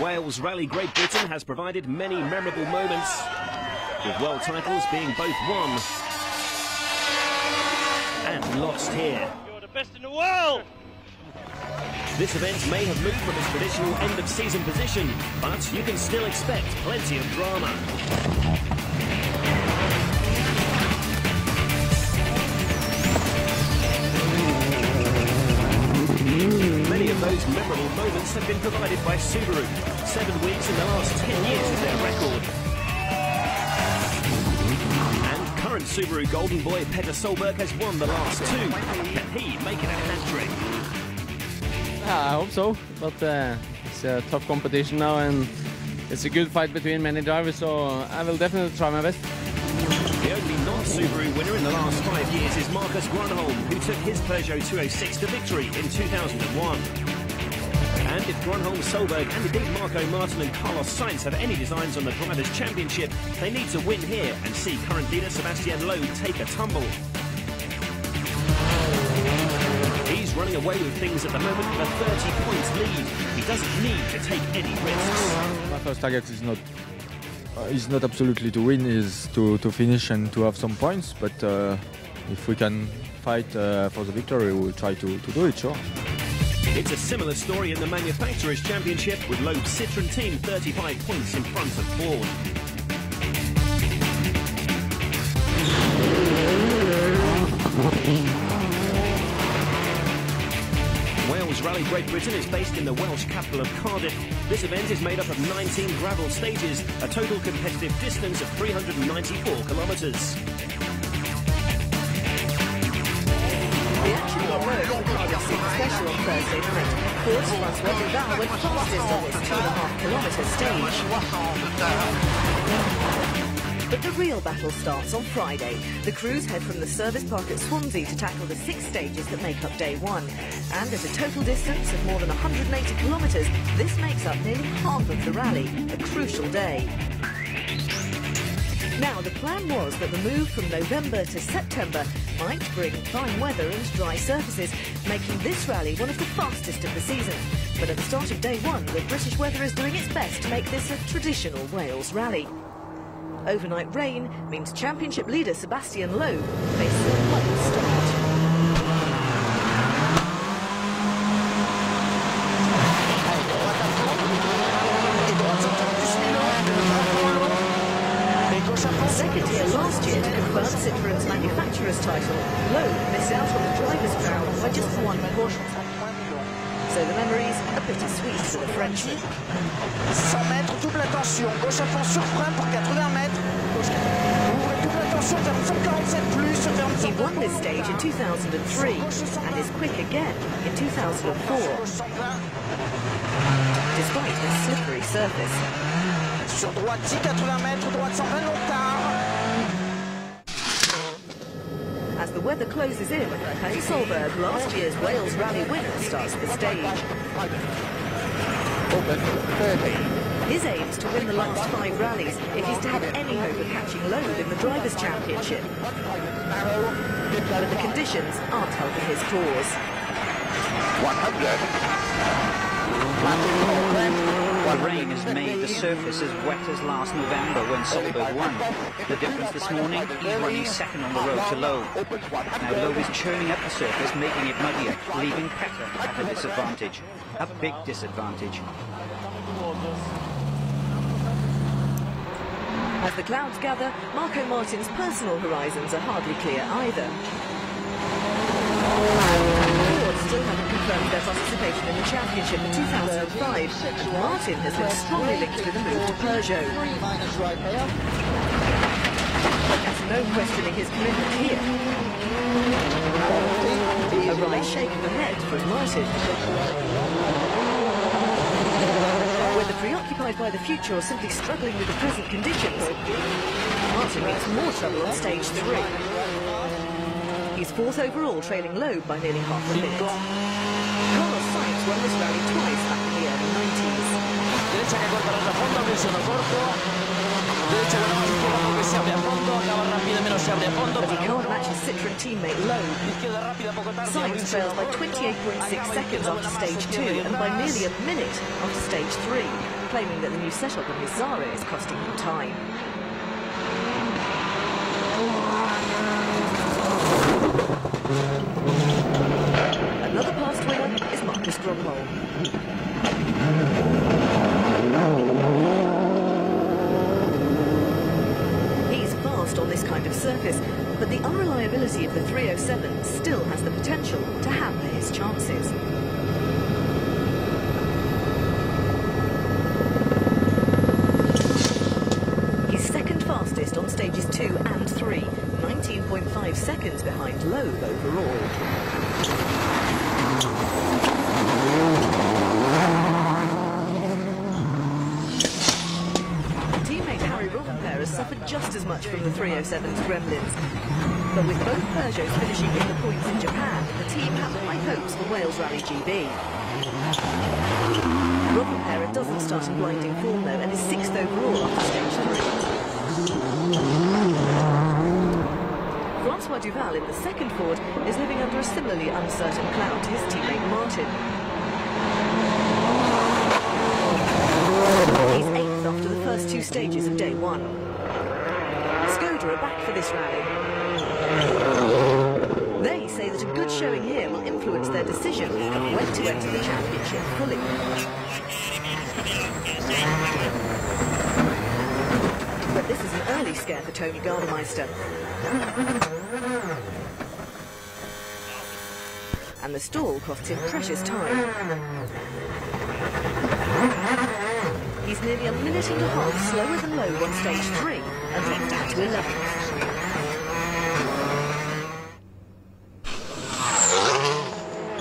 Wales Rally Great Britain has provided many memorable moments, with world titles being both won and lost here. You're the best in the world! This event may have moved from its traditional end-of-season position, but you can still expect plenty of drama. Those memorable moments have been provided by Subaru. 7 weeks in the last 10 years is their record. And current Subaru golden boy Peter Solberg has won the last two. Can he make it a hat-trick? I hope so, but it's a tough competition now and it's a good fight between many drivers, so I will definitely try my best. The only non-Subaru winner in the last 5 years is Marcus Grönholm, who took his Peugeot 206 to victory in 2001. And if Grönholm, Solberg and indeed Marko Märtin and Carlos Sainz have any designs on the Drivers' Championship, they need to win here and see current leader Sébastien Loeb take a tumble. He's running away with things at the moment with a 30-point lead. He doesn't need to take any risks. My first target is not absolutely to win, is to finish and to have some points, but if we can fight for the victory, we'll try to do it, sure. It's a similar story in the Manufacturers' Championship, with Loeb's Citroën team 35 points in front of Ford. Wales Rally Great Britain is based in the Welsh capital of Cardiff. This event is made up of 19 gravel stages, a total competitive distance of 394 kilometres. The action got road on WRC special on Thursday night. Ford's Francois Duval went fastest on this 2.5 kilometre stage. But the real battle starts on Friday. The crews head from the service park at Swansea to tackle the 6 stages that make up day one. And at a total distance of more than 180 kilometres, this makes up nearly half of the rally, a crucial day. Now, the plan was that the move from November to September might bring fine weather and dry surfaces, making this rally one of the fastest of the season. But at the start of day one, the British weather is doing its best to make this a traditional Wales rally. Overnight rain means Championship leader Sébastien Loeb faces a rough start. Second year last year to confirm Citroën's manufacturer's title, Loeb missed out on the driver's crown by just 1 caution. So the memories are bittersweet for the Frenchman. 100 mètres, double attention, gauche à fond sur frein pour 80 mètres. Ouvrez double attention, vers 147 plus. He won this stage in 2003 and is quick again in 2004, despite this slippery surface. Sur droite 10, 80 mètres, droite 120 longtemps. As the weather closes in, Henning Solberg, last year's Wales Rally winner, starts the stage. His aim is to win the last 5 rallies if he's to have any hope of catching Loeb in the Drivers' Championship. But the conditions aren't helping his cause. 100. The rain has made the surface as wet as last November when Solberg won. The difference this morning, he's running second on the road to Loeb. Now Loeb is churning up the surface, making it muddier, leaving Petter at a disadvantage. A big disadvantage. As the clouds gather, Marko Märtin's personal horizons are hardly clear either. Still haven't confirmed their participation in the championship in 2005, and Märtin has been strongly linked with the move to Peugeot. There's no questioning his commitment here. A wry shake of the head from Märtin. Whether preoccupied by the future or simply struggling with the present conditions, Märtin meets more trouble on stage 3. He's 4th overall, trailing Loeb by nearly half a minute. Carlos Sainz won this rally twice back in the early 90s. derecha, bueno, más un poco porque se abre a fondo, acaba rápido, menos se abre a fondo. But your match's Citroën teammate Loeb. Izquierda rápida, poco tarde. Sainz trails by 28.6 seconds after stage 2 and by nearly a minute after stage 3, claiming that the new setup of his Zara is costing him time. Another past winner is Marcus Grönholm. He's fast on this kind of surface, but the unreliability of the 307 still has the potential to hamper his chances. He's second fastest on stages 2 and 3, 19.5 seconds behind Loeb overall. Teammate Harri Rovanperä has suffered just as much from the 307's gremlins. But with both Peugeots finishing in the points in Japan, the team have high hopes for Wales Rally GB. Rovanperä doesn't start in blinding form though and is 6th overall after stage 3. Francois Duval in the second Ford is living under a similarly uncertain cloud to his teammate Märtin. He's 8th after the first 2 stages of day 1. Skoda are back for this rally. They say that a good showing here will influence their decision on when to enter the championship fully. But this is an early scare for Tony Gardemeister. And the stall costs him precious time. He's nearly a minute and a half slower than Loeb on stage 3 and dropped down to 11th.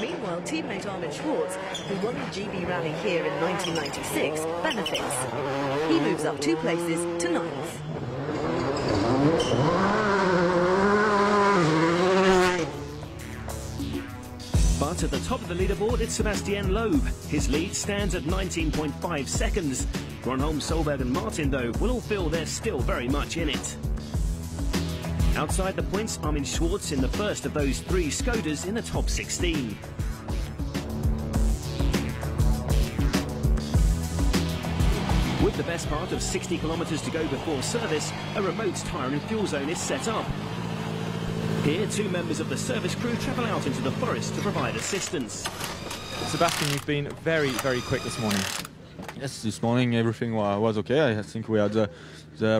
Meanwhile, teammate Armin Schwarz, who won the GB rally here in 1996, benefits. He moves up 2 places to 9th. But at the top of the leaderboard, it's Sébastien Loeb. His lead stands at 19.5 seconds. Grönholm, Solberg and Märtin, though, will all feel they're still very much in it. Outside the points, Armin Schwarz in the first of those 3 Skodas in the top 16. With the best part of 60 kilometres to go before service, a remote tyre and fuel zone is set up. Here, 2 members of the service crew travel out into the forest to provide assistance. Sebastian, you've been very, very quick this morning. Yes, this morning everything was okay. I think we had the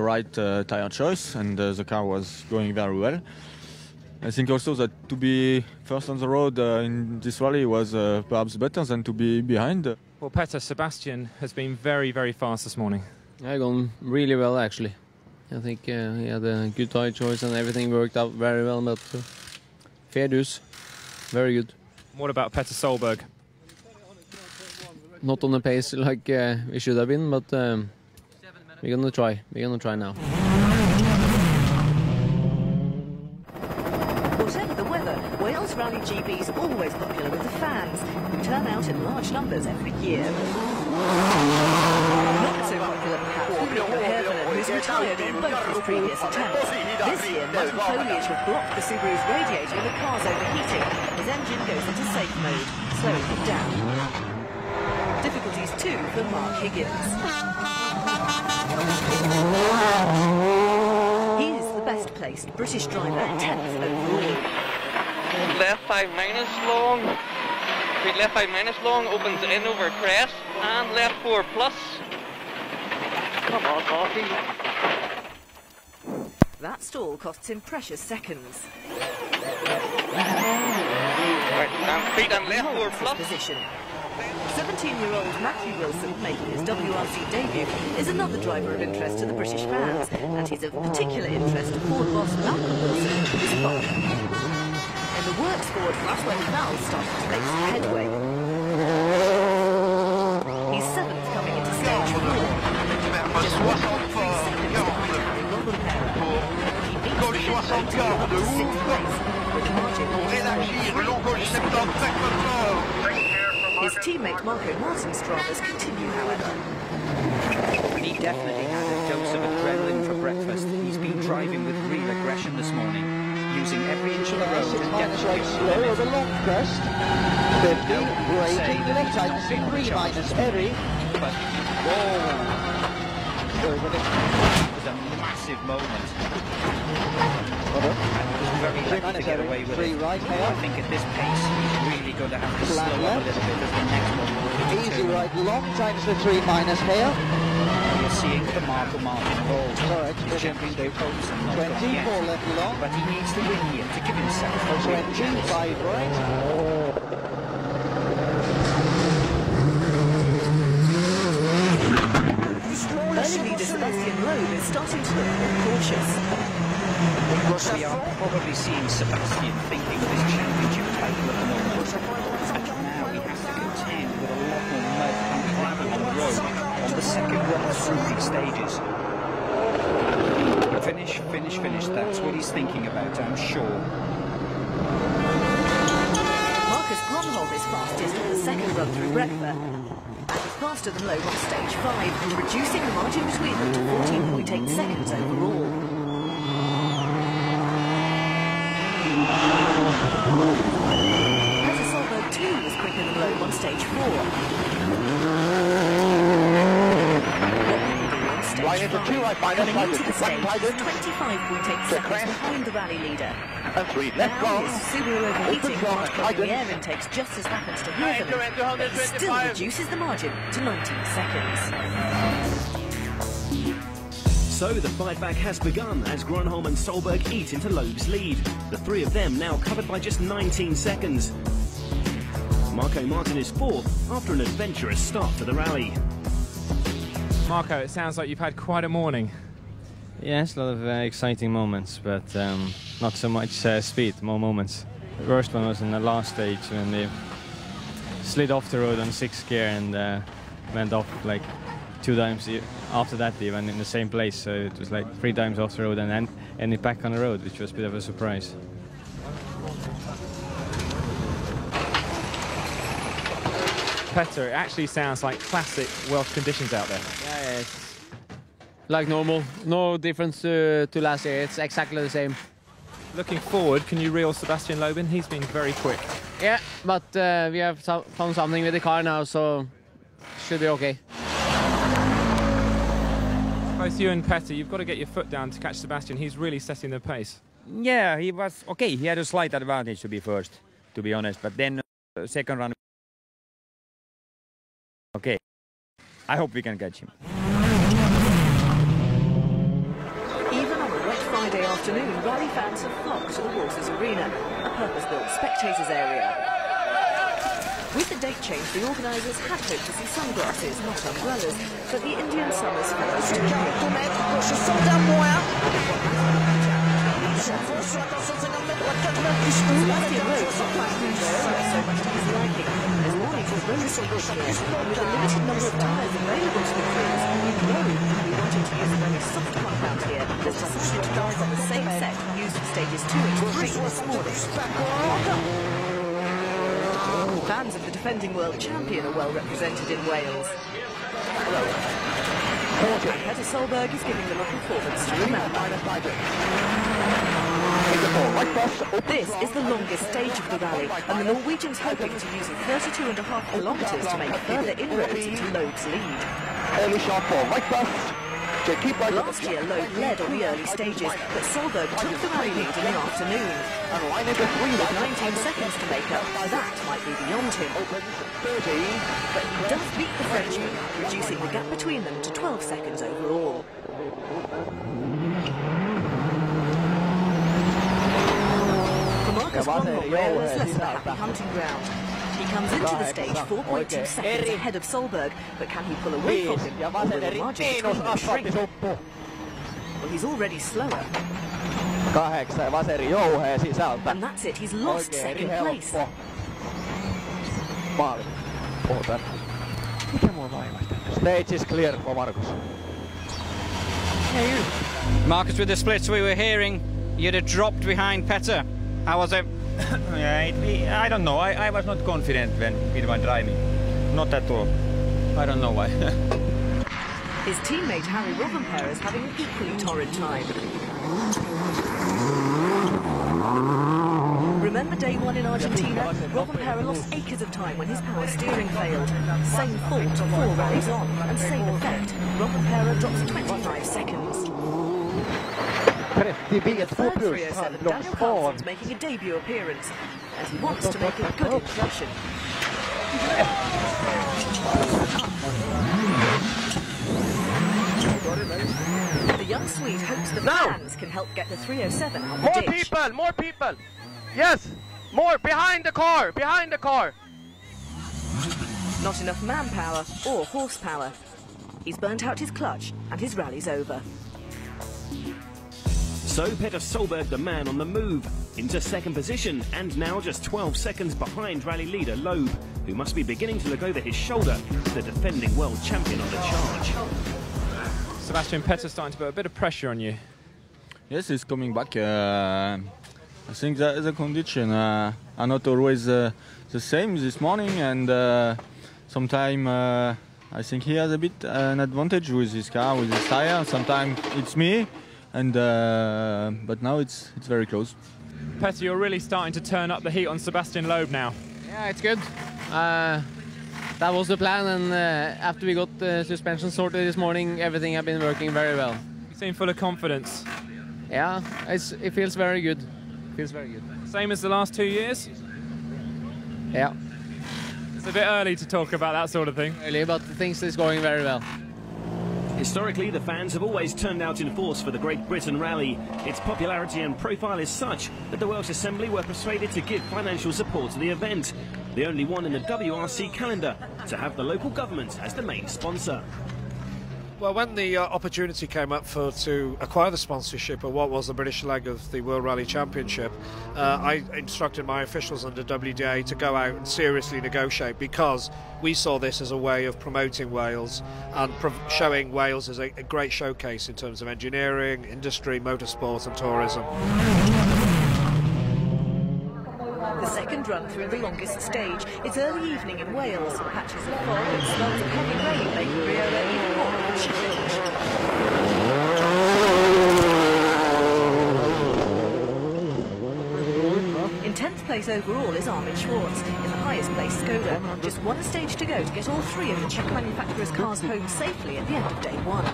right tire choice and the car was going very well. I think also that to be first on the road in this rally was perhaps better than to be behind. Well, Peter, Sebastian has been very, very fast this morning. I've gone really well, actually. I think he had a good tire choice and everything worked out very well, but fair dues, very good. What about Peter Solberg? Not on the pace like we should have been, but we're gonna try. We're gonna try now. Whatever the weather, Wales Rally GB is always popular with the fans, who turn out in large numbers every year. Who's retired in both his previous attempts. This year, mud and foliage have blocked the Subaru's radiator and the car's overheating. His engine goes into safe mode, slowing him down. Difficulties too for Mark Higgins. He is the best placed British driver, 10th overall. Left 5 minutes long. Left 5 minutes long, opens in over crest, and left 4+. Come on, Marty. That stall costs him precious seconds. Right, feet and left forward plus. Position. 17-year-old Matthew Wilson, making his WRC debut, is another driver of interest to the British fans, and he's of particular interest to Ford boss Malcolm Wilson and his father. In the works Ford, that's where Duval started to make some headway. He's 7th coming into stage 4. Just 1.3 seconds behind Harri Rovanperä. His teammate Marko Märtin's dramas continue, however. He definitely had a dose of adrenaline. breakfast, he's been driving with real aggression this morning, using every inch of the road and getting the slow over the long crest. They've been braking left, I can see 3 minus Harry. But, whoa! Over the crest was a massive moment. I think at this pace, he's really going to have to slow up a little bit as the next one will be easy two. Right, long times the 3 minus here. You're seeing the Marko Märtin ball. Correct. He's jumping the opponents and not 24 left long. But he needs the win here to give himself a 25 right. The Strollers leader Sébastien Loeb is starting to look more cautious. We are probably seeing Sebastian thinking of his championship title at the moment. And now he has to contend with a lot more mud and gravel on the road on the second run through these stages. Finish, finish, finish, that's what he's thinking about, I'm sure. Marcus Grönholm is fastest on the second run through Redfern. And is faster than Loeb on stage 5, reducing the margin between them to 14.8 seconds overall. Peter Solberg too was quicker than Loeb on stage 4. Right into 2 right minus, right into the stage, 25.8 seconds behind the rally leader. And 3 left gone. Now Subaru overheating, multiplying the air intakes just as happens to Hirvonen, but he still reduces the margin to 19 seconds. So the fight back has begun as Grönholm and Solberg eat into Loeb's lead. The three of them now covered by just 19 seconds. Marko Märtin is fourth after an adventurous start to the rally. Marko, it sounds like you've had quite a morning. Yes, a lot of exciting moments, but not so much speed, more moments. The worst one was in the last stage when they slid off the road on 6th gear and went off like 2 times after that they went in the same place, so it was like 3 times off the road and then ended back on the road, which was a bit of a surprise. Petter, it actually sounds like classic Welsh conditions out there. Yeah, it's like normal, no difference to last year, it's exactly the same. Looking forward, can you reel Sebastian Loeb in? He's been very quick. Yeah, but we have found something with the car now, so should be okay. Both you and Petter, you've got to get your foot down to catch Sebastian. He's really setting the pace. Yeah, he was okay. He had a slight advantage to be first, to be honest. But then second round. Okay. I hope we can catch him. Even on a wet Friday afternoon, rally fans have flocked to the Horses Arena, a purpose-built spectators area. With the date change, the organisers had hoped to see sunglasses, not umbrellas, but the Indian summer's first. Sebastian Loeb got back through the summer so much to his liking, as warning to the roads with a limited number of tyres available to the crews, with Loeb really wanting to use a very soft one out here that doesn't fit cars on the same set used for stages 2 and 3 this morning. Fans of the defending world champion are well represented in Wales. And Petter Solberg is giving them a performance to remember. This is the longest stage of the rally, and the Norwegians hoping to use 32.5 kilometres to make further inroads into Loeb's lead. Last year, Loeb led on the early stages, but Solberg took the rally lead in the afternoon. With 19 seconds to make up, that might be beyond him. But he does beat the Frenchman, reducing the gap between them to 12 seconds overall. For Marcus Grönholm, Wales is less of a happy hunting ground. He comes into the stage 4.2 seconds ahead of Solberg, but can he pull away from him? Or will the margin between them shrink? Well, he's already slower. And that's it, he's lost second place. Stage is clear for Marcus. Marcus, with the splits we were hearing, you'd have dropped behind Petter. How was it? Yeah, I don't know. I was not confident when we were driving. Not at all. I don't know why. His teammate Harri Rovanperä is having an equally torrid time. Remember day one in Argentina? Rovanperä lost acres of time when his power steering failed. Same fault, 4 rallies on, and same effect. Rovanperä drops 25 seconds. 30 B2 plus, halvlångs av. Making a debut appearance, as he wants to make a good impression. The young Swede hopes the fans can help get the 307 out of the ditch. More people, yes, more, behind the car. Not enough manpower or horsepower. He's burnt out his clutch and his rally's over. So Peter Solberg, the man on the move, into second position and now just 12 seconds behind rally leader Loeb, who must be beginning to look over his shoulder, the defending world champion on the charge. Sebastian, Petter starting to put a bit of pressure on you. Yes, he's coming back. I think that is a condition. Are not always the same this morning, and sometimes I think he has a bit an advantage with his car, with his tire. Sometimes it's me. And but now it's very close. Petter, you're really starting to turn up the heat on Sebastian Loeb now. Yeah, it's good. That was the plan, and after we got the suspension sorted this morning, everything has been working very well. You seem full of confidence. Yeah, it feels very good. Feels very good. Same as the last 2 years? Yeah. It's a bit early to talk about that sort of thing. Early, but things is going very well. Historically, the fans have always turned out in force for the Great Britain Rally. Its popularity and profile is such that the Welsh Assembly were persuaded to give financial support to the event, the only one in the WRC calendar to have the local government as the main sponsor. Well, when the opportunity came up to acquire the sponsorship of what was the British leg of the World Rally Championship, I instructed my officials under WDA to go out and seriously negotiate, because we saw this as a way of promoting Wales and showing Wales as a great showcase in terms of engineering, industry, motorsport and tourism. The second run through the longest stage. It's early evening in Wales. Patches of fog and slugs of heavy rain make Rio even more challenging. In 10th place overall is Armin Schwarz. In the highest place, Skoda. Just one stage to go to get all 3 of the Czech manufacturer's cars home safely at the end of day 1.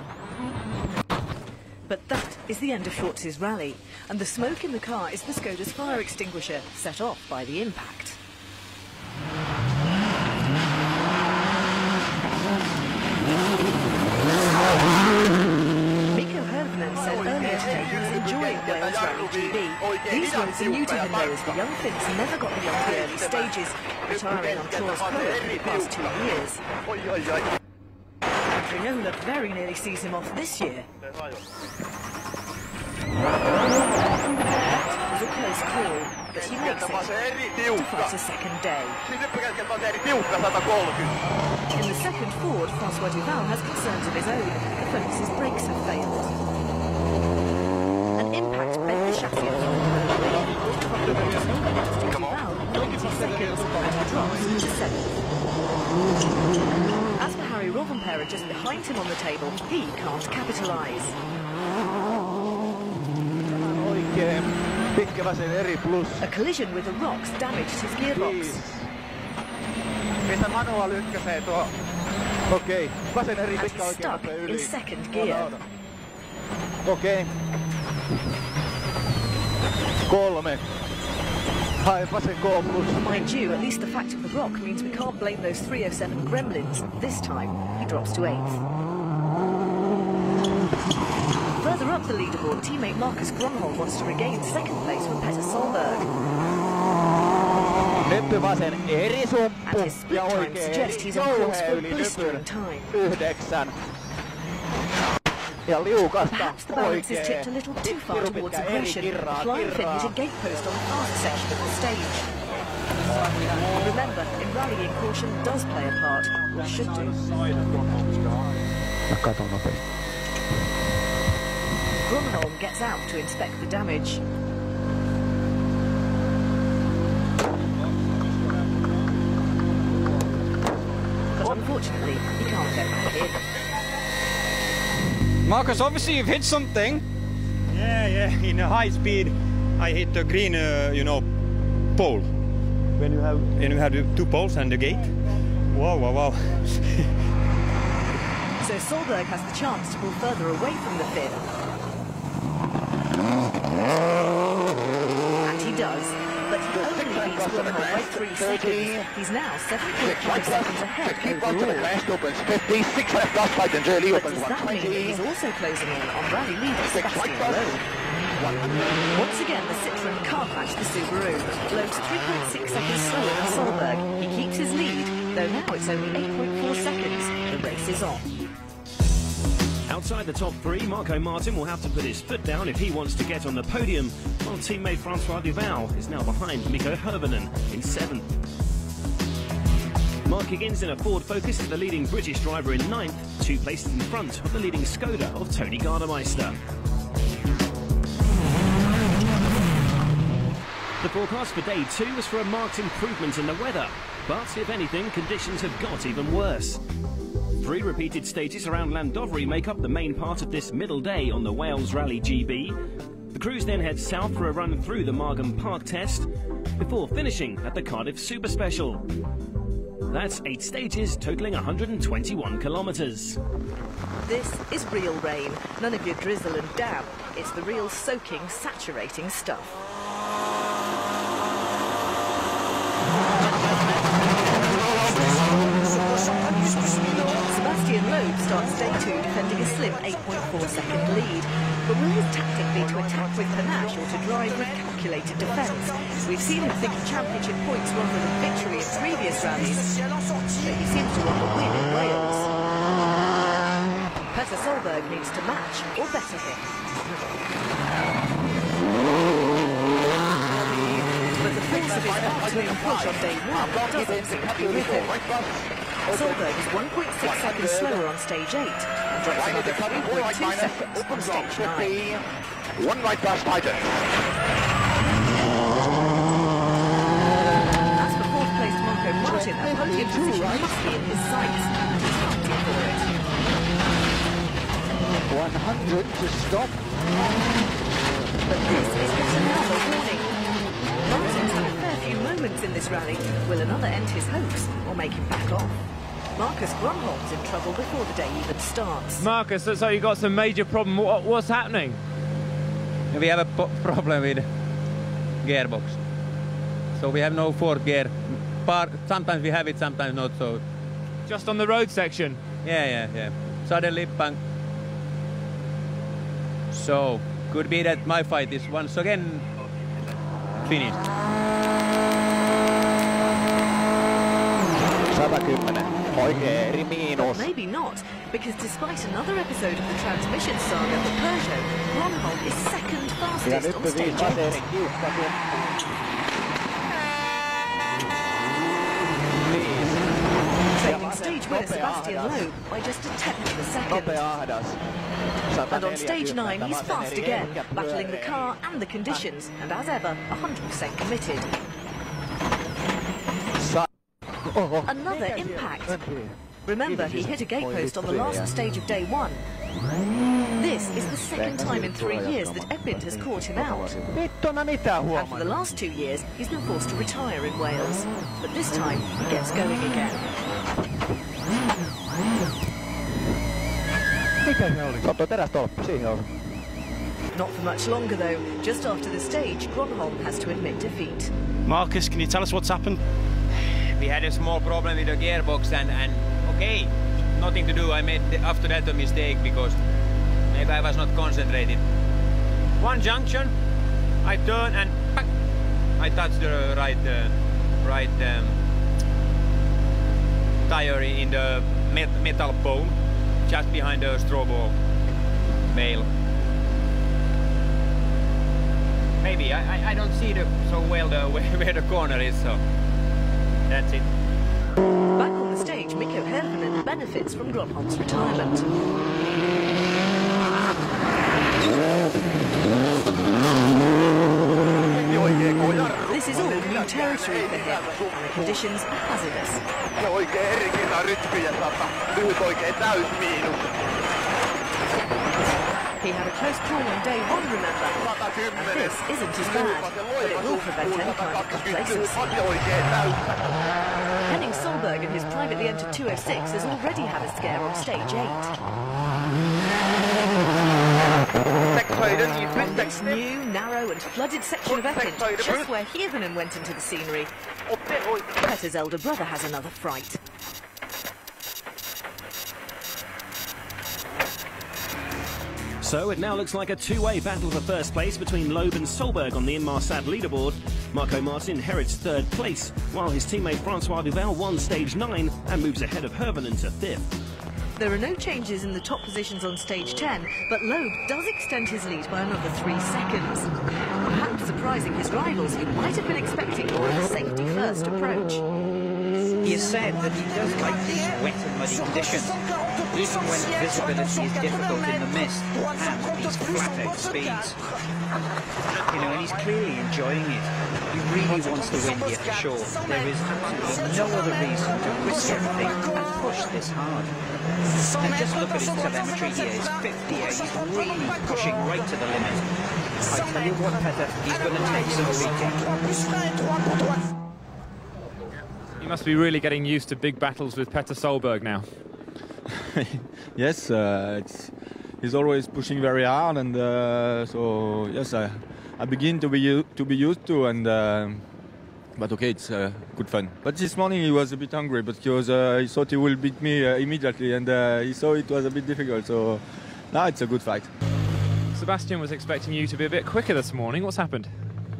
But that is the end of Schwartz's rally, and the smoke in the car is the Skoda's fire extinguisher, set off by the impact. Mikko Hirvonen said earlier today he was enjoying Wales Rally GB. These roads are new to him, though, as the young Finns never got beyond the early stages, retiring on Tour's podium for the past 2 years. Triola very nearly sees him off this year. That was a close call, but he makes it to fight a second day. In the second Ford, Francois Duval has concerns of his own. The Focus's brakes have failed. An impact bent the chassis of Duval 90 seconds and drops to 7th. As for Harri Rovanperä, just behind him on the table, he can't capitalise. A collision with the rocks damaged his gearbox. And he's stuck in second gear. Mind you, at least the fact of the rock means we can't blame those 307 gremlins. This time, he drops to 8th. Further up the leaderboard, teammate Marcus Grönholm wants to regain second place from Petter Solberg. And his split time suggests he's on course for a blistering time. Perhaps the balance is tipped a little too far towards aggression. The flying Finn hit a gatepost on the fast section of the stage. Remember, in rallying, caution does play a part, or should do. Grönholm gets out to inspect the damage. But unfortunately, he can't get back in. Marcus, obviously you've hit something. Yeah, in a high speed I hit the green, you know, pole. When you have two poles and the gate. Wow. So Solberg has the chance to pull further away from the fifth. And he does. But he only leaves 1.3 seconds. He's now 7.5 seconds ahead. Keep on to the crest, opens 50, 6 left off by Dangerli, opens 120. He's also closing in on rally leader Sébastien Loeb. Once again, the Citroën car crashed the Subaru. Loeb's 3.6 seconds slower than Solberg. He keeps his lead, though now it's only 8.4 seconds. The race is on. Outside the top three, Marko Märtin will have to put his foot down if he wants to get on the podium, while teammate Francois Duval is now behind Mikko Hirvonen in seventh. Mark Higgins in a Ford Focus is the leading British driver in ninth, 2 places in front of the leading Skoda of Tony Gardemeister. The forecast for day 2 was for a marked improvement in the weather, but if anything, conditions have got even worse. 3 repeated stages around Llandovery make up the main part of this middle day on the Wales Rally GB. The crews then head south for a run through the Margam Park test, before finishing at the Cardiff Super Special. That's 8 stages totaling 121 kilometres. This is real rain, none of your drizzle and dab. It's the real soaking, saturating stuff. Sébastien Loeb starts day 2 defending a slim 8.4-second lead. But will his tactic be to attack with panache or to drive with calculated defence? We've seen him thinking championship points rather than victory in previous rallies, but he seems to want a win in Wales. Peter Solberg needs to match or better him. But the force of his heart to push on day 1 doesn't seem to be with him. Solberg is 1.6 seconds slower on stage 8, and drops another 3.2 seconds on stage 9. One right past Titan. As for 4th-placed Marko Märtin, a podium position must be in his sights, and he's fighting for it. 100 to stop. But this is just another warning. Märtin's had a fair few moments in this rally. Will another end his hopes, or make him back off? Marcus Grönholm's in trouble before the day even starts. Marcus, looks like you've got some major problem. What's happening? We have a problem with gearbox. So we have no fourth gear. Sometimes we have it, sometimes not. So just on the road section? Yeah. Suddenly, bang. So, could be that my fight is once again finished. 110. Maybe not, because despite another episode of the transmission saga, the Peugeot, Grönholm is second fastest on stage 8. Trailing stage winner Sébastien Loeb by just a tenth of a second. And on stage 9, he's fast again, battling the car and the conditions, and as ever, 100% committed. Another impact. Remember, he hit a gatepost on the last stage of day 1. This is the second time in 3 years that Epind has caught him out. And for the last 2 years, he's been forced to retire in Wales. But this time, he gets going again. Not for much longer, though. Just after the stage, Grönholm has to admit defeat. Marcus, can you tell us what's happened? We had a small problem with the gearbox and nothing to do. I made after that a mistake because maybe I was not concentrated. One junction, I turn and bang, I touched the right tire in the metal pole just behind the straw ball rail. Maybe I don't see where the corner is, so. That's it. Back on the stage, Mikko Hirvonen benefits from Grönholm's retirement. This is all new territory for him, and the conditions are hazardous. He had a close call on day one, remember. And this isn't as bad, but it will prevent any kind of complacency. Henning Solberg and his privately entered 206 has already had a scare on stage 8. On this new, narrow and flooded section of Epping, just where Hirvonen went into the scenery, Petter's elder brother has another fright. So it now looks like a two-way battle for first place between Loeb and Solberg on the Inmarsat leaderboard. Marko Märtin inherits third place, while his teammate Francois Duval won stage 9 and moves ahead of Hirvonen to 5th. There are no changes in the top positions on stage 10, but Loeb does extend his lead by another 3 seconds. Perhaps surprising his rivals, who might have been expecting more of a safety-first approach. He has said that he does like these wet and muddy conditions, even when visibility is difficult in the mist and these flat-out speeds. You know, and he's clearly enjoying it. He really wants to win here for sure. There is absolutely no other reason to risk everything and push this hard. And just look at his telemetry here, he's 58, he's really pushing right to the limit. I tell you what, Petter, he's going to take some beating. You must be really getting used to big battles with Peter Solberg now. Yes, he's always pushing very hard, and so yes, I begin to be used to, and but okay, it's good fun. But this morning he was a bit hungry, but he thought he will beat me immediately, and he saw it was a bit difficult. So now it's a good fight. Sebastian was expecting you to be a bit quicker this morning. What's happened?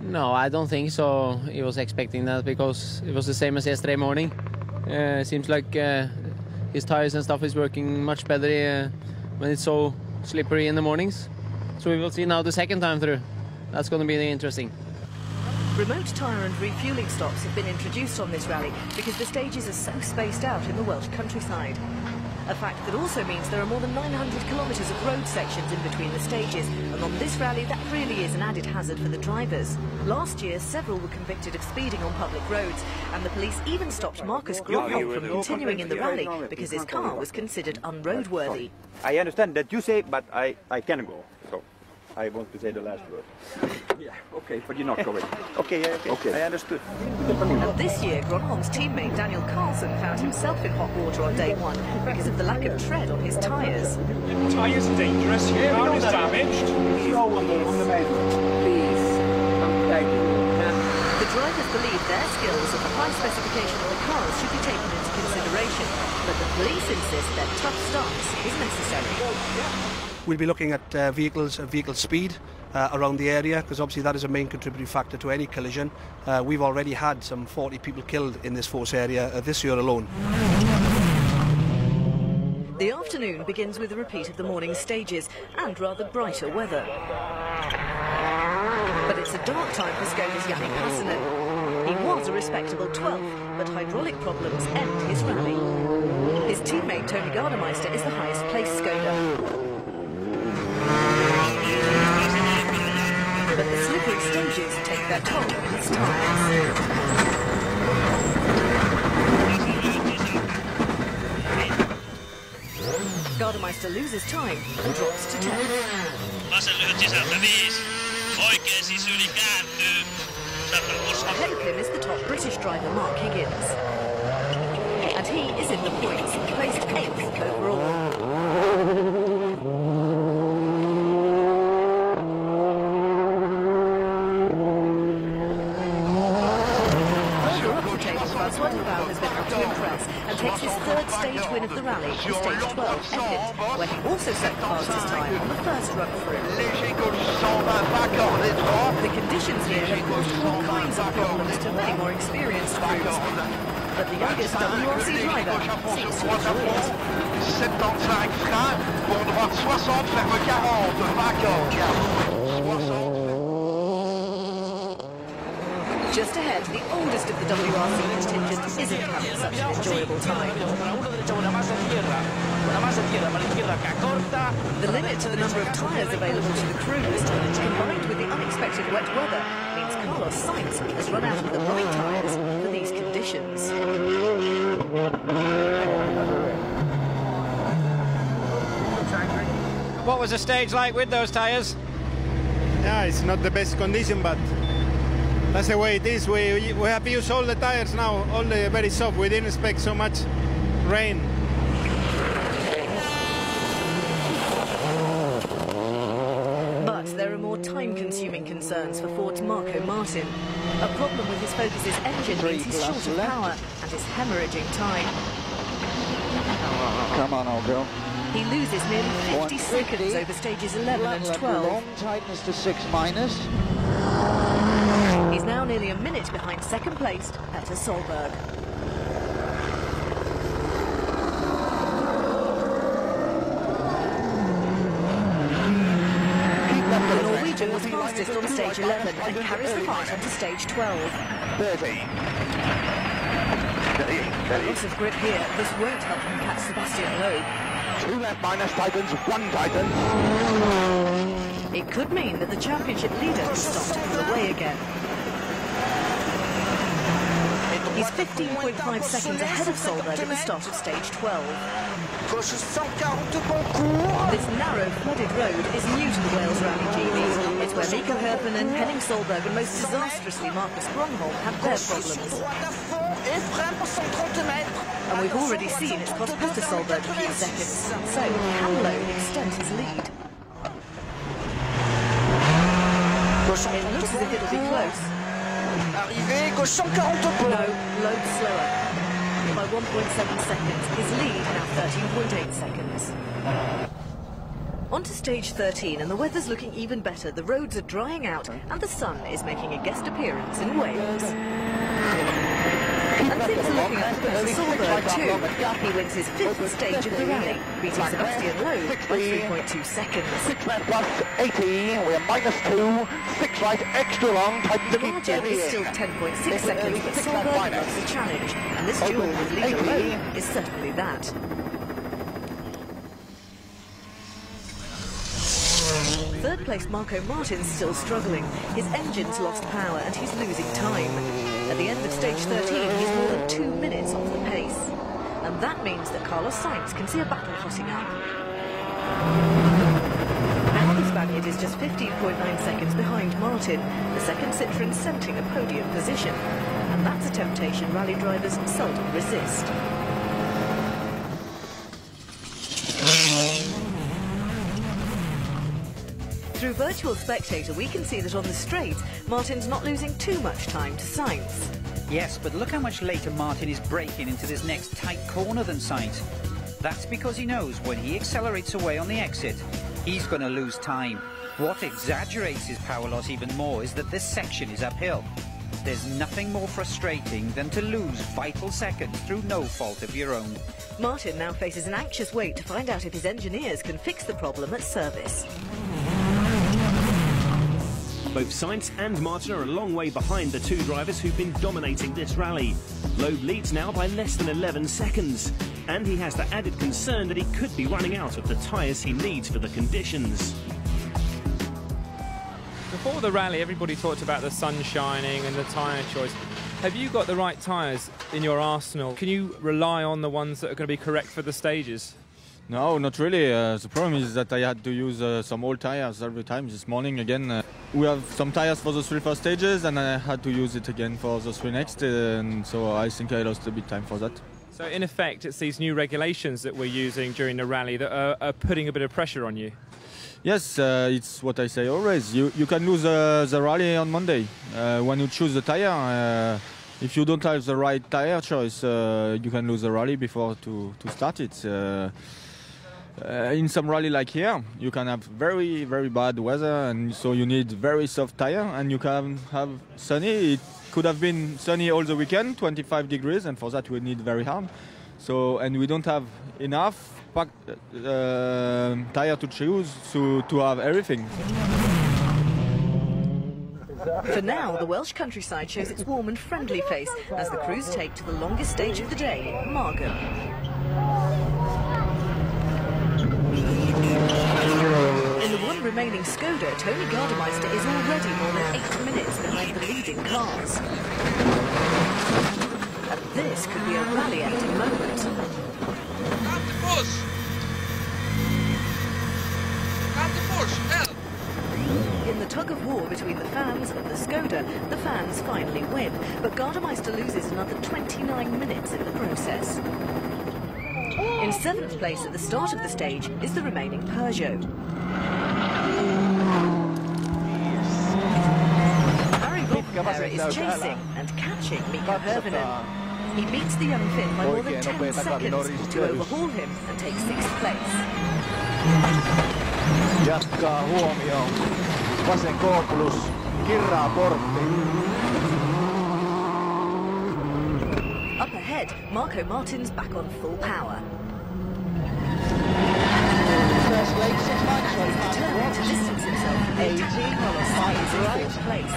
No, I don't think so. He was expecting that because it was the same as yesterday morning. It seems like his tires and stuff is working much better when it's so slippery in the mornings. So we will see now the second time through. That's going to be interesting. Remote tire and refueling stops have been introduced on this rally because the stages are so spaced out in the Welsh countryside. A fact that also means there are more than 900 kilometres of road sections in between the stages, and on this rally that really is an added hazard for the drivers. Last year, several were convicted of speeding on public roads, and the police even stopped Marcus Grönholm from continuing in the rally because his car was considered unroadworthy. I understand that you say, but I can go, so I want to say the last word. Yeah, okay, but you're not going. Okay, I understood. And this year, Grönholm's teammate Daniel Carlson found himself in hot water on day one because of the lack of tread on his tyres. Your tyres are dangerous, your car is damaged. Please, I'm begging you. The drivers believe their skills and the high specification of the cars should be taken into consideration, but the police insist that tough stops is necessary. We'll be looking at vehicle speed around the area, because obviously that is a main contributing factor to any collision. We've already had some 40 people killed in this force area this year alone. The afternoon begins with a repeat of the morning's stages and rather brighter weather. But it's a dark time for Skoda's Janne Passanen. He was a respectable 12th, but hydraulic problems end his rally. His teammate Tony Gardemeister is the highest placed Skoda. But the slippery stages take their toll on his tires. Gardemeister loses time and drops to 10. Ahead of him is the top British driver Mark Higgins. And he is in the points, placed 8th overall. Win of the rally on stage 12, Epping, where he also set past his time on the first run through. The conditions here have caused all kinds of problems to many more experienced crews, but the youngest WRC driver seems to enjoy it. Just ahead, the oldest of the WRC contingent isn't having such an enjoyable time. The limit to the number of tyres available to the crews, combined with the unexpected wet weather, means Carlos Sainz has run out of the right tyres for these conditions. What was the stage like with those tyres? Yeah, it's not the best condition, but that's the way it is. We have used all the tyres now, all the very soft. We didn't expect so much rain. But there are more time-consuming concerns for Ford's Marko Märtin. A problem with his Focus's engine means he's short of power and is hemorrhaging time. Come on, old girl. He loses nearly 50 seconds over stages 11 and 12. Long tightness to 6-. He's now nearly a minute behind second placed Peter Solberg. The Norwegian was fastest on stage 11 and carries the fight onto stage 12. 30. Lots of grip here. This won't help him catch Sébastien Loeb. 2 left minus Titans, 1 Titan. It could mean that the championship leader is stopped to pull away again. He's 15.5 seconds ahead of Solberg at the start of stage 12. This narrow, flooded road is new to the Wales Rally GB. It's where Mikko Hirvonen and Henning Solberg and most disastrously Marcus Grönholm have their problems. And we've already seen it's cost Peter Solberg a few seconds, so can Loeb extend his lead? It looks as if it'll be close. No, Loeb slower. By 1.7 seconds, his lead now 13.8 seconds. On to stage 13, and the weather's looking even better. The roads are drying out, and the sun is making a guest appearance in Wales. And things are looking up for Solberg too. He wins his 5th stage of the rally, beating Sébastien Loeb by 3.2 seconds. 6 left plus 80, we're minus 2, 6 right extra long, Titans. The margin is still 10.6 seconds, but Solberg loves the challenge, and this duel with leader Loeb is certainly that. Third-placed Marko Märtin's still struggling. His engine's lost power and he's losing time. At the end of stage 13, he's more than 2 minutes off the pace. And that means that Carlos Sainz can see a battle hotting up. Now the Spaniard is just 15.9 seconds behind Märtin, the second Citroën scenting a podium position. And that's a temptation rally drivers seldom resist. Through Virtual Spectator, we can see that on the straight, Märtin's not losing too much time to Sainz. Yes, but look how much later Märtin is braking into this next tight corner than Sainz. That's because he knows when he accelerates away on the exit, he's going to lose time. What exaggerates his power loss even more is that this section is uphill. There's nothing more frustrating than to lose vital seconds through no fault of your own. Märtin now faces an anxious wait to find out if his engineers can fix the problem at service. Both Sainz and Märtin are a long way behind the two drivers who've been dominating this rally. Loeb leads now by less than 11 seconds, and he has the added concern that he could be running out of the tyres he needs for the conditions. Before the rally, everybody talked about the sun shining and the tyre choice. Have you got the right tyres in your arsenal? Can you rely on the ones that are going to be correct for the stages? No, not really. The problem is that I had to use some old tyres every time this morning again. We have some tyres for the 3 first stages and I had to use it again for the 3 next, and so I think I lost a bit of time for that. So in effect it's these new regulations that we're using during the rally that are putting a bit of pressure on you? Yes, it's what I say always. You can lose the rally on Monday when you choose the tyre. If you don't have the right tyre choice, you can lose the rally before to start it. In some rally like here, you can have very, very bad weather, and so you need very soft tire, and you can have sunny. It could have been sunny all the weekend, 25 degrees, and for that we need very hard. So, and we don't have enough packed tire to choose to have everything. For now, the Welsh countryside shows its warm and friendly face as the crews take to the longest stage of the day, Margam. In the one remaining Skoda, Tony Gardemeister is already more than 8 minutes behind the leading cars. And this could be a rally-ending moment. In the tug of war between the fans and the Skoda, the fans finally win, but Gardemeister loses another 29 minutes in the process. In 7th place at the start of the stage is the remaining Peugeot. Harri Rovanperä is chasing and catching Mikko Hirvonen. He beats the young Finn by more than 10 seconds to overhaul him and take 6th place. Jatkaa huomioon. Vasen koukulus kirraa porttiin. Up ahead, Marko Märtin's back on full power. First leg, 6 miles. He's determined to distance himself from the attacking Carlos Sainz in 4th place.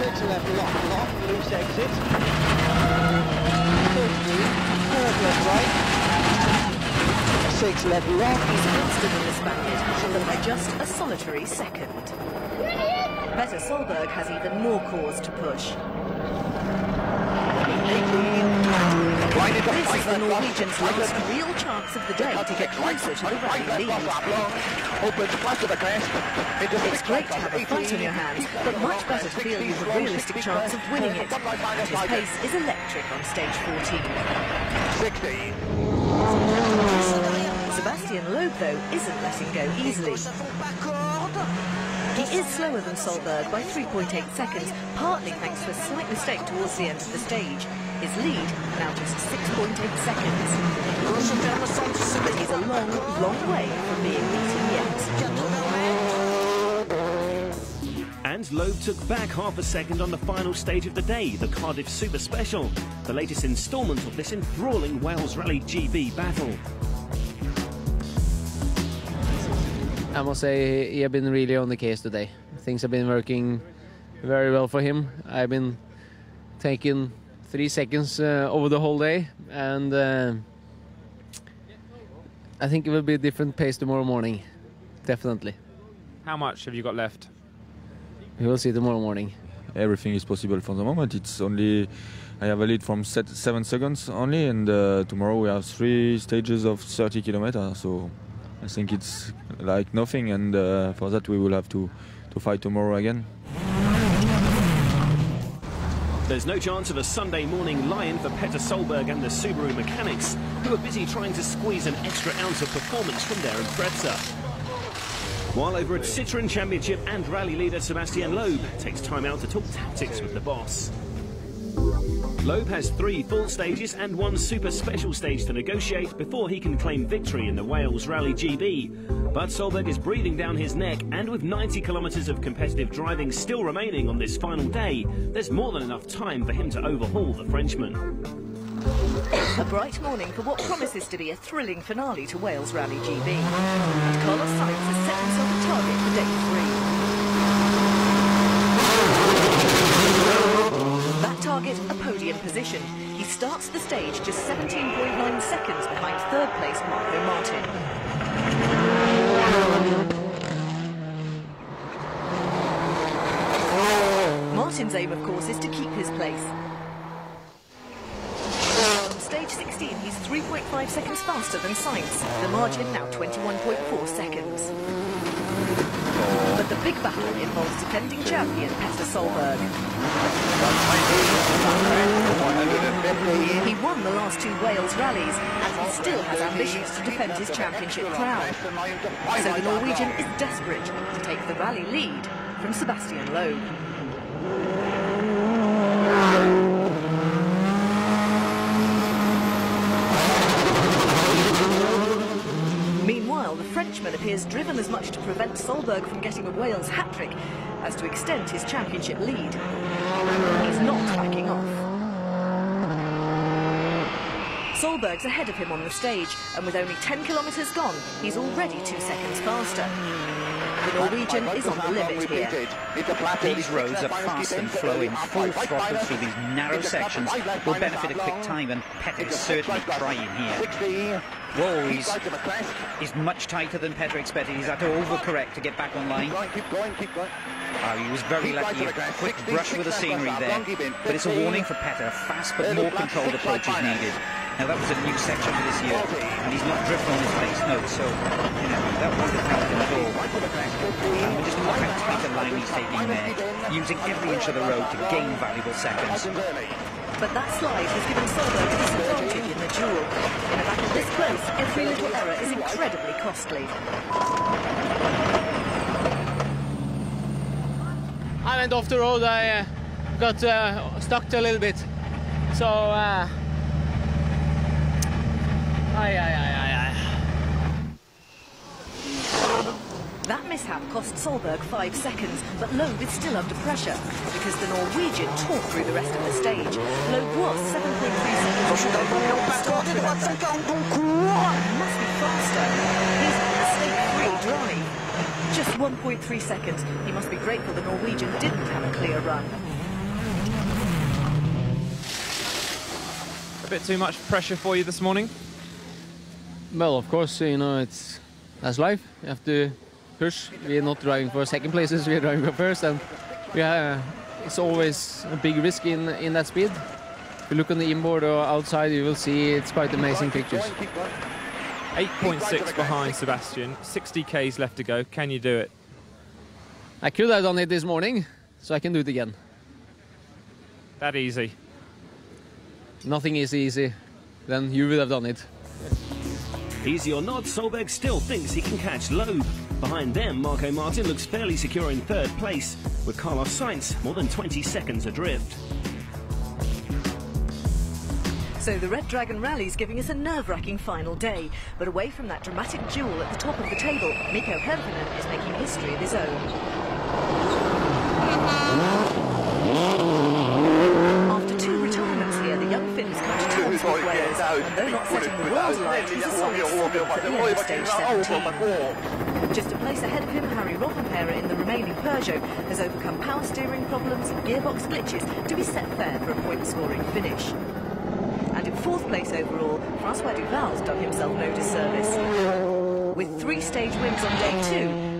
6 left, lock, loose exit. 50, 3rd left, right. 6 left, left. He's faster than the Spaniard, by just a solitary second. Peter Solberg has even more cause to push. This is the Norwegian's last real chance of the day to get closer to the rally lead. It's great to have a fight on your hands, but much better to feel you have a realistic chance of winning it. And his pace is electric on stage 14. Sébastien Loeb, though, isn't letting go easily. He is slower than Solberg by 3.8 seconds, partly thanks to a slight mistake towards the end of the stage. His lead, now just 6.8 seconds. But he's a long, long way from being beaten yet. And Loeb took back half a second on the final stage of the day, the Cardiff Super Special, the latest instalment of this enthralling Wales Rally GB battle. I must say, he has been really on the case today. Things have been working very well for him. I've been taking 3 seconds over the whole day, and I think it will be a different pace tomorrow morning, definitely. How much have you got left? We will see tomorrow morning. Everything is possible for the moment. It's only I have a lead from 7 seconds only, and tomorrow we have 3 stages of 30 kilometers, so I think it's like nothing, and for that we will have to fight tomorrow again. There's no chance of a Sunday morning lie-in for Peter Solberg and the Subaru mechanics, who are busy trying to squeeze an extra ounce of performance from their impressor. While over at Citroën Championship and rally leader Sébastien Loeb takes time out to talk tactics with the boss. Loeb has 3 full stages and 1 super special stage to negotiate before he can claim victory in the Wales Rally GB. But Solberg is breathing down his neck, and with 90 kilometres of competitive driving still remaining on this final day, there's more than enough time for him to overhaul the Frenchman. A bright morning for what promises to be a thrilling finale to Wales Rally GB. And Carlos Sainz has set himself a target for day 3. That target, a podium position. He starts the stage just 17.9 seconds behind 3rd place Marko Märtin. Martin's aim, of course, is to keep his place. On stage 16, he's 3.5 seconds faster than Sainz, the margin now 21.4 seconds. But the big battle involves defending champion Peter Solberg. He won the last 2 Wales rallies, and he still has ambitions to defend his championship crown. So the Norwegian is desperate to take the rally lead from Sébastien Loeb. Meanwhile, the Frenchman appears driven as much to prevent Solberg from getting a Wales hat-trick as to extend his championship lead. He's not backing off. Solberg's ahead of him on the stage, and with only 10 kilometres gone, he's already 2 seconds faster. The Norwegian is on the limit here. These roads are fast and flowing. Full throttle through these narrow sections will benefit a quick time, and Petter is certainly trying here. Whoa, he's much tighter than Petter expected. He's had to overcorrect to get back online. Oh, he was very lucky. A quick brush with the scenery there. But it's a warning for Petter. A fast but more controlled approach is needed. Now that was a new section for this year, and he's not drifting on his base note, so you know that wasn't happening at all. But just look how tight the line he's taking there, using every inch of the road to gain valuable seconds. But that slide has given Solberg a disadvantage in the duel. In a battle this close, every little error is incredibly costly. I went off the road. I got stuck a little bit, so That mishap cost Solberg 5 seconds, but Loeb is still under pressure because the Norwegian tore through the rest of the stage. Loeb was 7.3 seconds ahead. Must be faster. He's on a slippery drive. Just 1.3 seconds. He must be grateful the Norwegian didn't have a clear run. A bit too much pressure for you this morning? Well, of course, you know, that's life. You have to push. We're not driving for second places, we're driving for first, and yeah, it's always a big risk in that speed. If you look on the inboard or outside, you will see it's quite amazing pictures. 8.6 behind Sebastian, 60 km left to go. Can you do it? I could have done it this morning, so I can do it again. That easy? Nothing is easy, then you would have done it. Easy or not, Solberg still thinks he can catch Loeb. Behind them, Marko Märtin looks fairly secure in third place, with Carlos Sainz more than 20 seconds adrift. So the Red Dragon Rally's giving us a nerve-wracking final day, but away from that dramatic duel at the top of the table, Mikko Hirvonen is making history of his own. After 2 retirements here, the young Finns come to terms with Wales, and though not setting the world alight, he's a solid seventh at the end of stage 17. Just a place ahead of him, Harri Rovanperä in the remaining Peugeot has overcome power steering problems and gearbox glitches to be set fair for a point-scoring finish. And in 4th place overall, Francois Duval's done himself no disservice. With 3 stage wins on day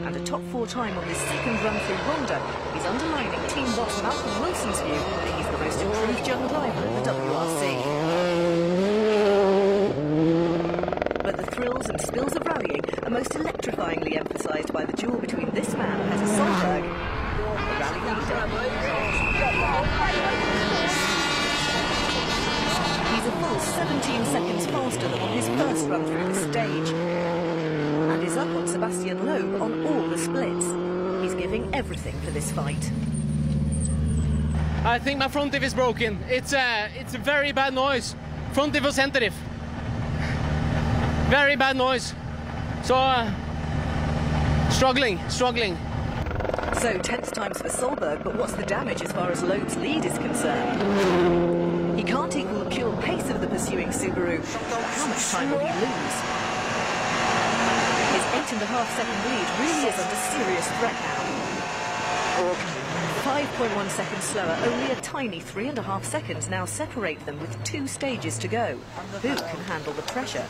2 and a top 4 time on his 2nd run through Ronda, he's underlining team boss Malcolm Wilson's view that he's the most improved young driver at the WRC. But the thrills and spills of rallying are most electrifyingly emphasised by the duel between this man, Peter Solberg, the rally leader. He's a full 17 seconds faster than on his first run through the stage. And is up on Sébastien Loeb on all the splits. He's giving everything for this fight. I think my front diff is broken. It's a very bad noise. Front diff or center diff. Very bad noise. So, struggling. So, tense times for Solberg, but what's the damage as far as Loeb's lead is concerned? He can't equal the pure pace of the pursuing Subaru, but how much time will he lose? His 8.5 second lead really is under serious threat now. 5.1 seconds slower, only a tiny 3.5 seconds now separate them with 2 stages to go. Who can handle the pressure?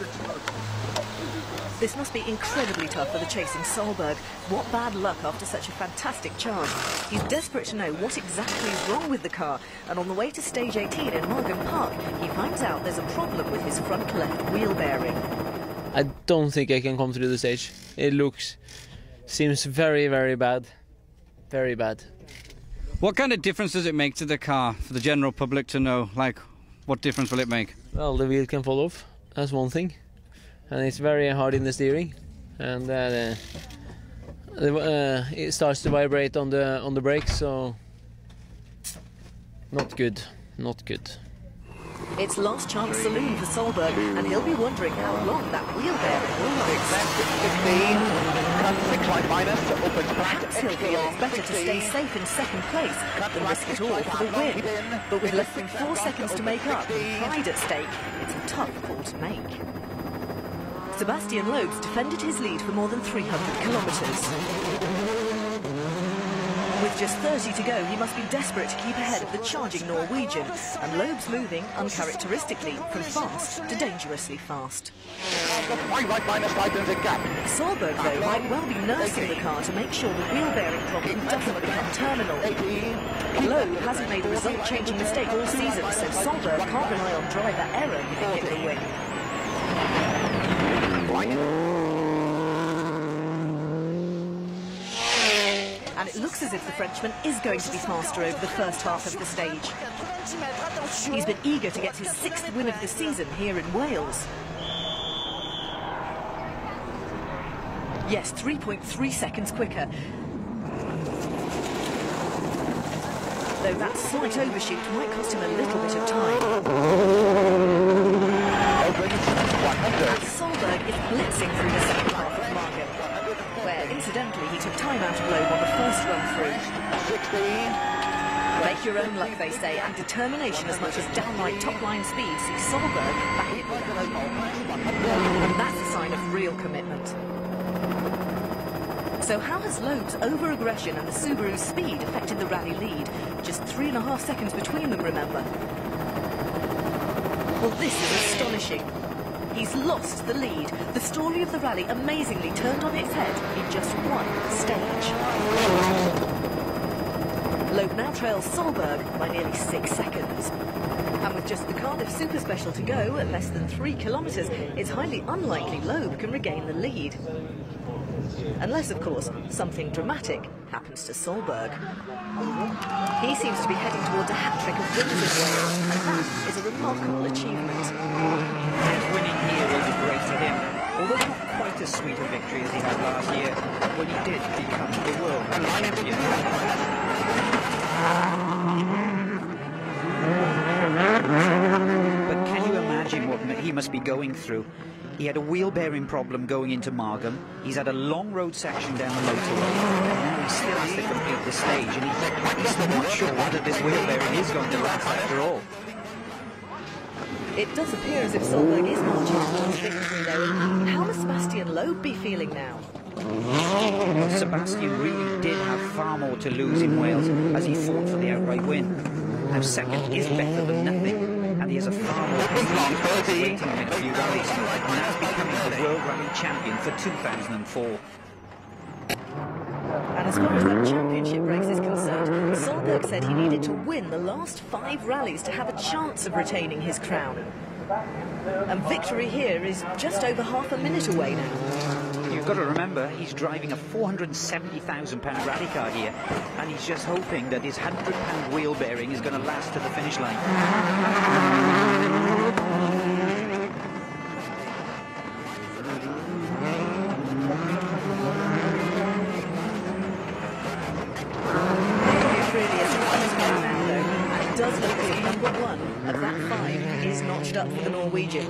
This must be incredibly tough for the chasing Solberg. What bad luck after such a fantastic charge. He's desperate to know what exactly is wrong with the car, and on the way to stage 18 in Margam Park, he finds out there's a problem with his front left wheel bearing. I don't think I can come through the stage. It seems very, very bad. Very bad. What kind of difference does it make to the car for the general public to know? Like, what difference will it make? Well, the wheel can fall off. That's one thing. And it's very hard in the steering, and it starts to vibrate on the brakes, so not good. It's last chance saloon for Solberg, and he'll be wondering how long that wheel bearing will last. Perhaps he'll feel it's better to stay safe in 2nd place than risk it all for the win. But with less than 4 seconds to make up, pride at stake, it's a tough call to make. Sébastien Loeb's defended his lead for more than 300 kilometres. With just 30 to go, he must be desperate to keep ahead of the charging Norwegian, and Loeb's moving uncharacteristically from fast to dangerously fast. Solberg, though, might well be nursing the car to make sure the wheel bearing problem doesn't become terminal. Loeb hasn't made a result-changing mistake all season, so Solberg can't rely on driver error to get the win. And it looks as if the Frenchman is going to be faster over the first half of the stage. He's been eager to get his 6th win of the season here in Wales. Yes, 3.3 seconds quicker. Though that slight overshoot might cost him a little bit of time. And Solberg is blitzing through the second half of Margam, where incidentally he took time out of Loeb on the first run through. Make your own luck, they say, and determination as much as downright top-line speed sees Solberg back in with a and that's a sign of real commitment. So how has Loeb's over-aggression and the Subaru's speed affected the rally lead? Just 3.5 seconds between them, remember. Well, this is astonishing. He's lost the lead. The story of the rally amazingly turned on its head in just one stage. Loeb now trails Solberg by nearly 6 seconds. And with just the Cardiff Super Special to go at less than 3 kilometres, it's highly unlikely Loeb can regain the lead. Unless, of course, something dramatic happens to Solberg. He seems to be heading towards a hat-trick of wins in Wales, and that is a remarkable achievement. And winning here was great for him, although not quite as sweet a victory as he had last year, when he did become the world champion. But can you imagine what he must be going through? He had a wheel bearing problem going into Margam. He's had a long road section down the motorway. Now he still has to complete the stage, and he's still not sure whether this wheel bearing is going to last after all. It does appear as if Solberg is marching towards victory, though. How must Sébastien Loeb be feeling now? Sébastien really did have far more to lose in Wales as he fought for the outright win. Now second is better than nothing. And he has a far more waiting win in a few rallies, and now is becoming the World Rally Champion for 2004. And as far as that championship race is concerned, Solberg said he needed to win the last 5 rallies to have a chance of retaining his crown. And victory here is just over half a minute away now. You've got to remember, he's driving a £470,000 rally car here, and he's just hoping that his £100 wheel bearing is going to last to the finish line. It really is quite a good man, though, and it does look as if number 1 of that 5 is notched up for the Norwegian.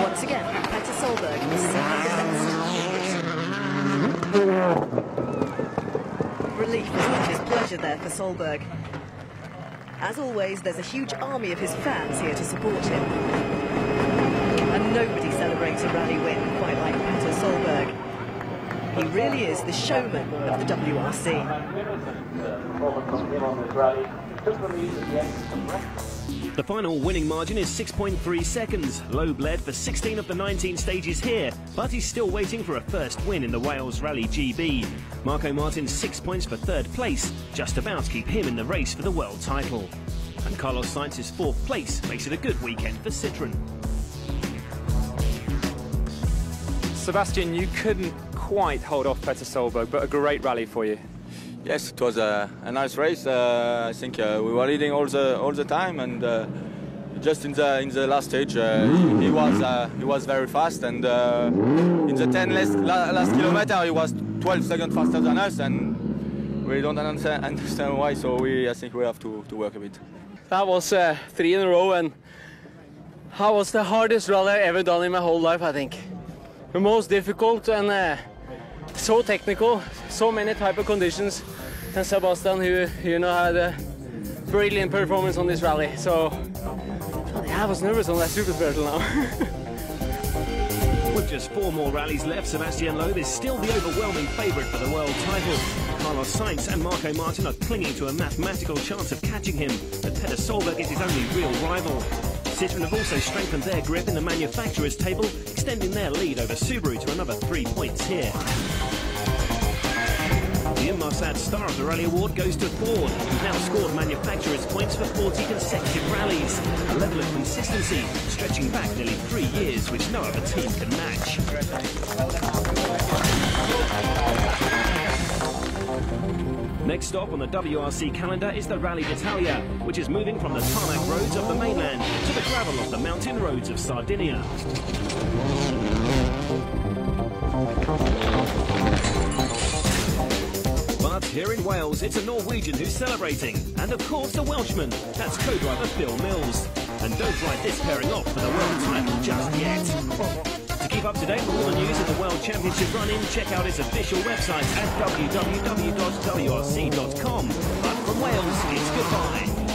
Once again, Peter Solberg is second best. Relief as much as pleasure there for Solberg. As always, there's a huge army of his fans here to support him. And nobody celebrates a rally win quite like Peter Solberg. He really is the showman of the WRC. The final winning margin is 6.3 seconds. Loeb led for 16 of the 19 stages here, but he's still waiting for a first win in the Wales Rally GB. Marko Märtin 6 points for 3rd place, just about to keep him in the race for the world title. And Carlos Sainz's 4th place makes it a good weekend for Citroën. Sébastien, you couldn't quite hold off Peter Solberg, but a great rally for you. Yes, it was a nice race. I think we were leading all the time, and just in the last stage, he was very fast. And in the 10 last kilometer, he was 12 seconds faster than us, and we don't understand why. So I think we have to work a bit. That was 3 in a row, and that was the hardest rally I've ever done in my whole life. I think the most difficult and. So technical, so many type of conditions, and Sebastian, who you know had a brilliant performance on this rally. So yeah, I was nervous on that Super Special now. With just 4 more rallies left, Sébastien Loeb is still the overwhelming favourite for the world title. Carlos Sainz and Marko Märtin are clinging to a mathematical chance of catching him, but Peter Solberg is his only real rival. Citroën have also strengthened their grip in the manufacturers' table, extending their lead over Subaru to another 3 points here. podium, Marsad Star of the Rally Award goes to Ford, who's now scored manufacturer's points for 40 consecutive rallies. A level of consistency stretching back nearly 3 years, which no other team can match. Next stop on the WRC calendar is the Rally d'Italia, which is moving from the tarmac roads of the mainland to the gravel of the mountain roads of Sardinia. But here in Wales, it's a Norwegian who's celebrating, and of course a Welshman. That's co-driver Phil Mills. And don't write this pairing off for the world title just yet. To keep up to date with all the news of the World Championship run-in, check out its official website at www.wrc.com. But from Wales, it's goodbye.